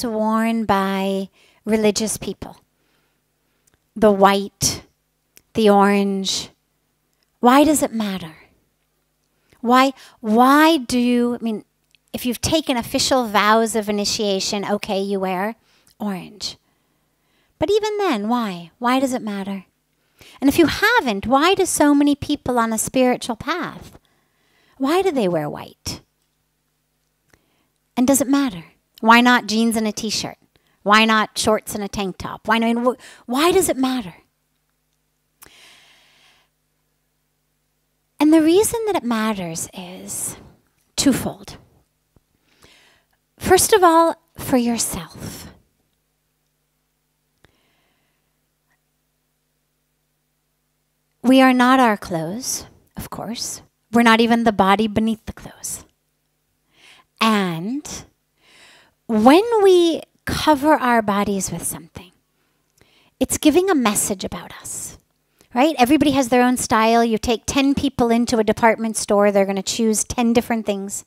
those worn by religious people. The white, the orange. Why does it matter? Why do, I mean, if you've taken official vows of initiation, okay, you wear orange. But even then, why? Why does it matter? And if you haven't, why do so many people on a spiritual path, why do they wear white? And does it matter? Why not jeans and a t-shirt? Why not shorts and a tank top? Why, I mean, why does it matter? And the reason that it matters is twofold. First of all, for yourself. We are not our clothes, of course. We're not even the body beneath the clothes. And when we cover our bodies with something, it's giving a message about us, right? Everybody has their own style. You take 10 people into a department store, they're going to choose 10 different things.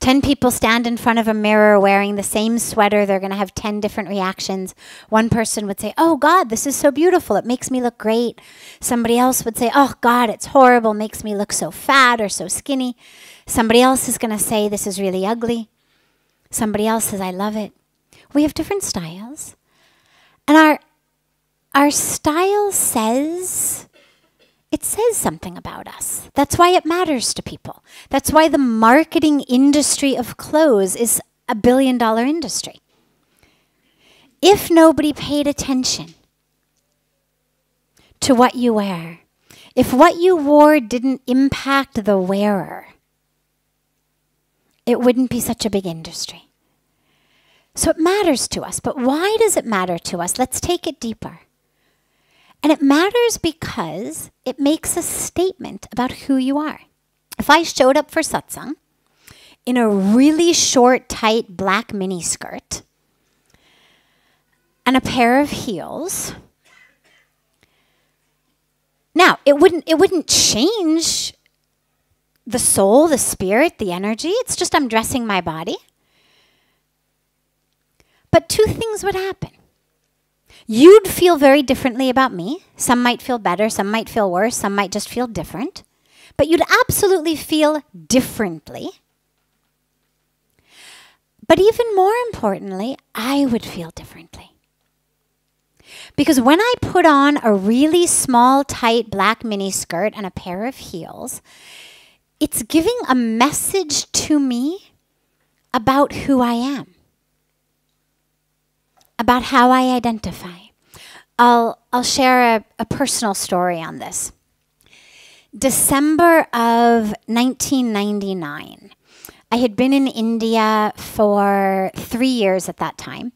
10 people stand in front of a mirror wearing the same sweater. They're going to have 10 different reactions. One person would say, oh, God, this is so beautiful. It makes me look great. Somebody else would say, oh, God, it's horrible. It makes me look so fat or so skinny. Somebody else is going to say, this is really ugly. Somebody else says, I love it. We have different styles. And our style says... It says something about us. That's why it matters to people. That's why the marketing industry of clothes is a billion-dollar industry. If nobody paid attention to what you wear, if what you wore didn't impact the wearer, it wouldn't be such a big industry. So it matters to us. But why does it matter to us? Let's take it deeper. And it matters because it makes a statement about who you are. If I showed up for satsang in a really short, tight black mini skirt and a pair of heels, now it wouldn't change the soul, the spirit, the energy. It's just I'm dressing my body. But two things would happen. You'd feel very differently about me. Some might feel better, some might feel worse, some might just feel different. But you'd absolutely feel differently. But even more importantly, I would feel differently. Because when I put on a really small, tight black mini skirt and a pair of heels, it's giving a message to me about who I am, about how I identify. I'll share a personal story on this. December of 1999. I had been in India for 3 years at that time.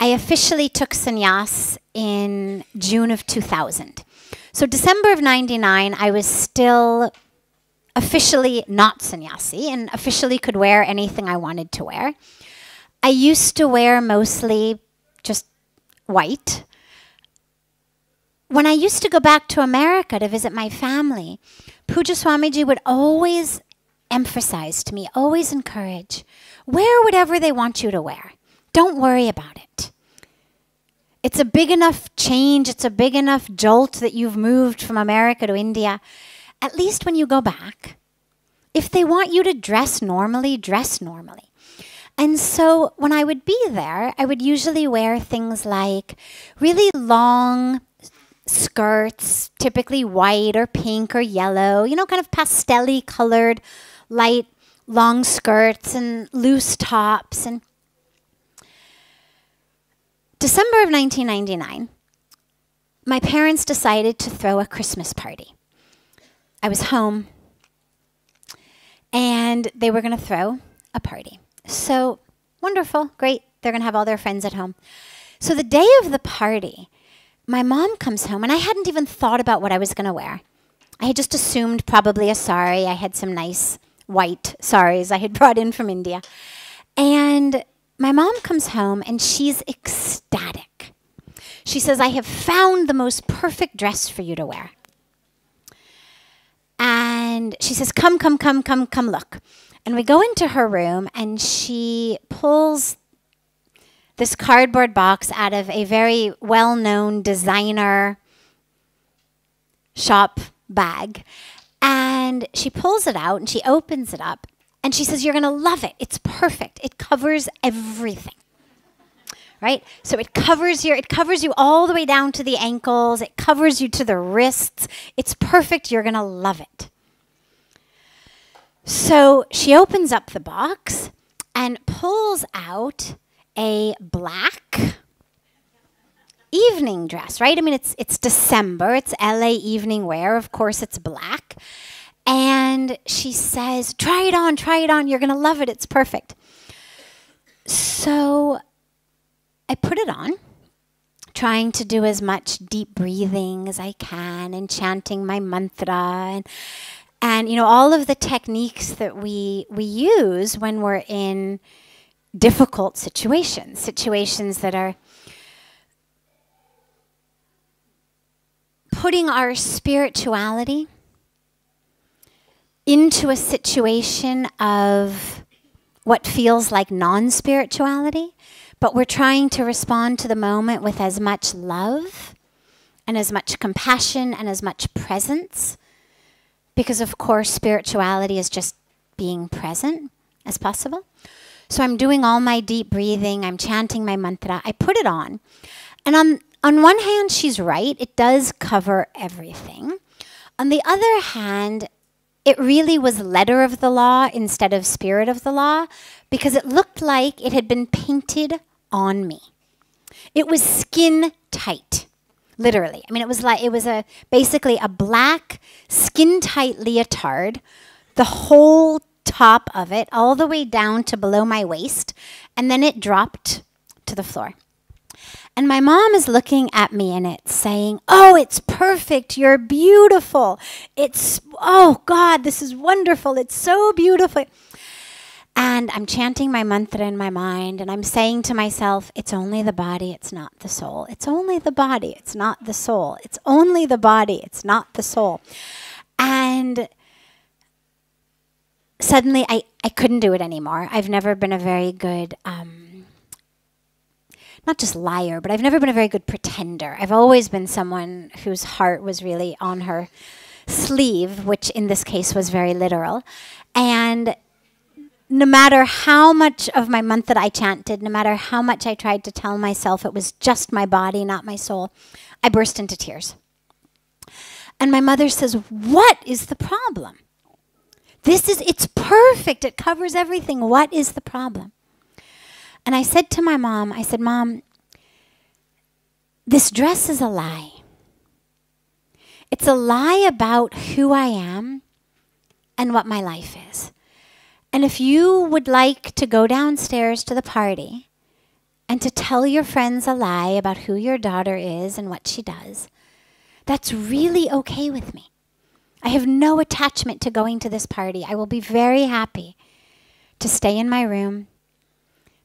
I officially took sannyas in June of 2000. So December of 99, I was still officially not sannyasi and officially could wear anything I wanted to wear. I used to wear mostly just white. When I used to go back to America to visit my family, Pujaswamiji would always emphasize to me, always encourage, wear whatever they want you to wear. Don't worry about it. It's a big enough change, it's a big enough jolt that you've moved from America to India. At least when you go back, if they want you to dress normally, dress normally. And so when I would be there, I would usually wear things like really long skirts, typically white or pink or yellow, you know, kind of pastel-y colored, light, long skirts and loose tops. And December of 1999, my parents decided to throw a Christmas party. I was home, and they were going to throw a party. So wonderful, great. They're going to have all their friends at home. So the day of the party, my mom comes home, and I hadn't even thought about what I was going to wear. I had just assumed probably a sari. I had some nice white saris I had brought in from India. And my mom comes home, and she's ecstatic. She says, I have found the most perfect dress for you to wear. And she says, come, come, come, come, come look. And we go into her room, and she pulls this cardboard box out of a very well-known designer shop bag. And she pulls it out, and she opens it up, and she says, "You're going to love it. It's perfect. It covers everything." Right? So it covers you all the way down to the ankles. It covers you to the wrists. It's perfect. You're going to love it. So she opens up the box and pulls out a black evening dress, right? I mean, it's December. It's LA evening wear. Of course, it's black. And she says, try it on, you're going to love it, it's perfect." So I put it on, trying to do as much deep breathing as I can and chanting my mantra and you know, all of the techniques that we use when we're in difficult situations, situations that are putting our spirituality into a situation of what feels like non-spirituality, but we're trying to respond to the moment with as much love and as much compassion and as much presence, because of course spirituality is just being present as possible. So I'm doing all my deep breathing, I'm chanting my mantra, I put it on. And on one hand, she's right, it does cover everything. On the other hand, it really was letter of the law instead of spirit of the law, because it looked like it had been painted on me. It was skin tight, literally. I mean, it was like it was basically a black skin tight leotard, the whole top of it, all the way down to below my waist, and then it dropped to the floor. And my mom is looking at me and it's saying, "Oh, it's perfect. You're beautiful. It's, oh God, this is wonderful. It's so beautiful." And I'm chanting my mantra in my mind and I'm saying to myself, "It's only the body, it's not the soul. It's only the body, it's not the soul. It's only the body, it's not the soul." And suddenly I couldn't do it anymore. I've never been a very good not just liar, but I've never been a very good pretender. I've always been someone whose heart was really on her sleeve, which in this case was very literal. And no matter how much of my mantra I chanted, no matter how much I tried to tell myself it was just my body, not my soul, I burst into tears. And my mother says, "What is the problem? It's perfect. It covers everything. What is the problem?" And I said to my mom, I said, "Mom, this dress is a lie. It's a lie about who I am and what my life is. And if you would like to go downstairs to the party and to tell your friends a lie about who your daughter is and what she does, that's really okay with me. I have no attachment to going to this party. I will be very happy to stay in my room,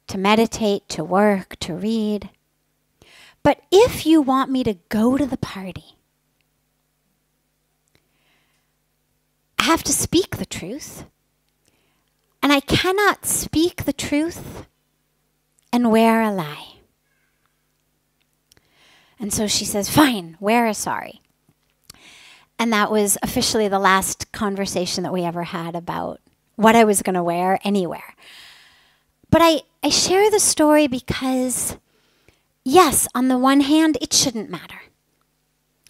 to meditate, to work, to read. But if you want me to go to the party, I have to speak the truth. And I cannot speak the truth and wear a lie." And so she says, "Fine, wear a sari." And that was officially the last conversation that we ever had about what I was going to wear anywhere. But I share the story because, yes, on the one hand, it shouldn't matter.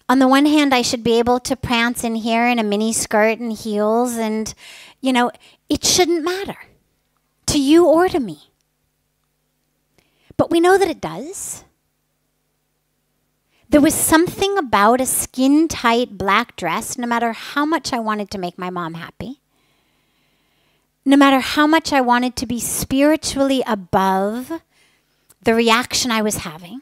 On the one hand, I should be able to prance in here in a mini skirt and heels and, you know, it shouldn't matter to you or to me. But we know that it does. There was something about a skin-tight black dress, no matter how much I wanted to make my mom happy, no matter how much I wanted to be spiritually above the reaction I was having.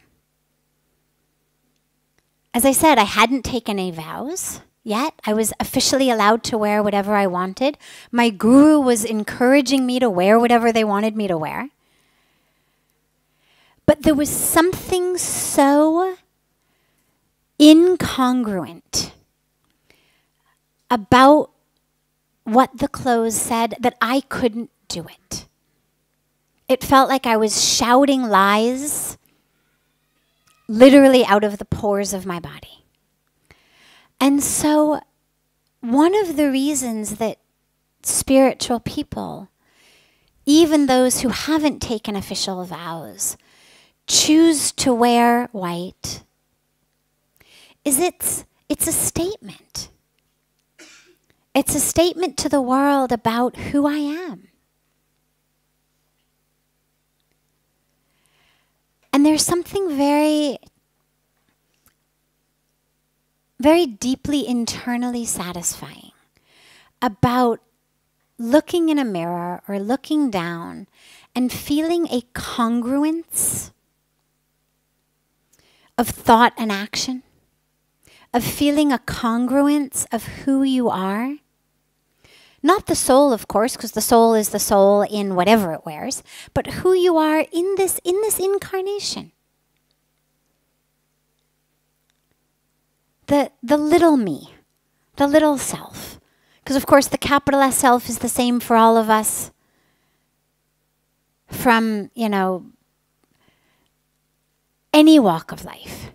As I said, I hadn't taken any vows yet. I was officially allowed to wear whatever I wanted. My guru was encouraging me to wear whatever they wanted me to wear. But there was something so incongruent about what the clothes said, that I couldn't do it. It felt like I was shouting lies literally out of the pores of my body. And so one of the reasons that spiritual people, even those who haven't taken official vows, choose to wear white is it's a statement. It's a statement to the world about who I am. And there's something very, very deeply internally satisfying about looking in a mirror or looking down and feeling a congruence of thought and action, of feeling a congruence of who you are. Not the soul, of course, because the soul is the soul in whatever it wears, but who you are in this incarnation. The little me, the little self. Because, of course, the capital S self is the same for all of us from, you know, any walk of life.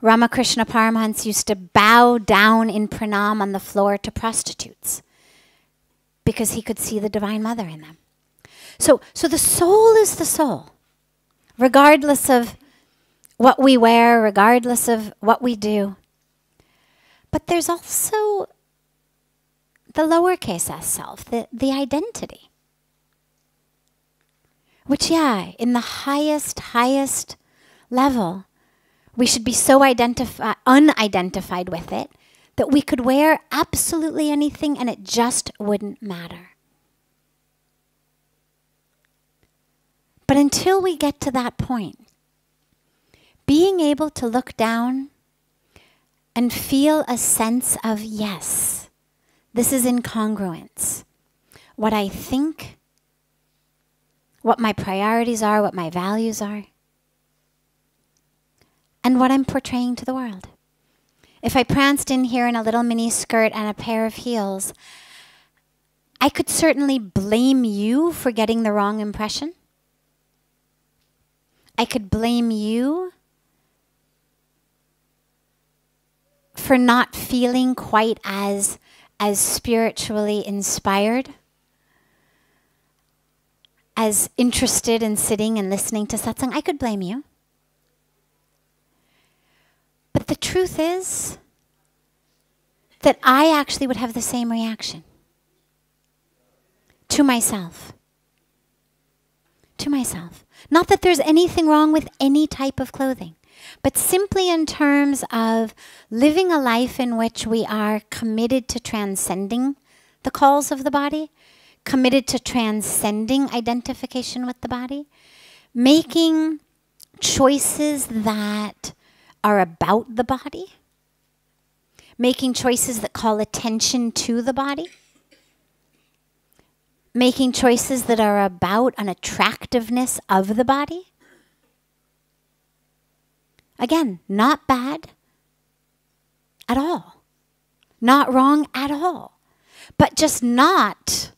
Ramakrishna Paramahansa used to bow down in pranam on the floor to prostitutes because he could see the Divine Mother in them. So the soul is the soul, regardless of what we wear, regardless of what we do. But there's also the lowercase s self, the identity, which, yeah, in the highest level, we should be so unidentified with it that we could wear absolutely anything and it just wouldn't matter. But until we get to that point, being able to look down and feel a sense of, yes, this is incongruence. What I think, what my priorities are, what my values are, and what I'm portraying to the world. If I pranced in here in a little mini skirt and a pair of heels, I could certainly blame you for getting the wrong impression. I could blame you for not feeling quite as spiritually inspired, as interested in sitting and listening to satsang. I could blame you. But the truth is that I actually would have the same reaction to myself. To myself. Not that there's anything wrong with any type of clothing, but simply in terms of living a life in which we are committed to transcending the calls of the body, committed to transcending identification with the body, making choices that are about the body, making choices that call attention to the body, making choices that are about an attractiveness of the body. Again, not bad at all, not wrong at all, but just not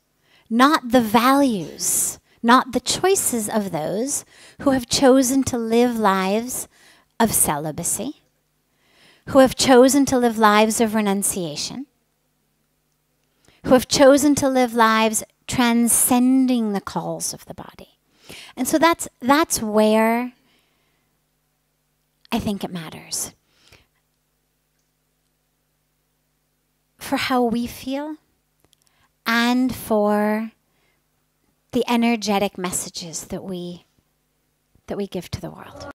the values, not the choices of those who have chosen to live lives of celibacy, who have chosen to live lives of renunciation, who have chosen to live lives transcending the calls of the body. And so that's where I think it matters for how we feel and for the energetic messages that we give to the world.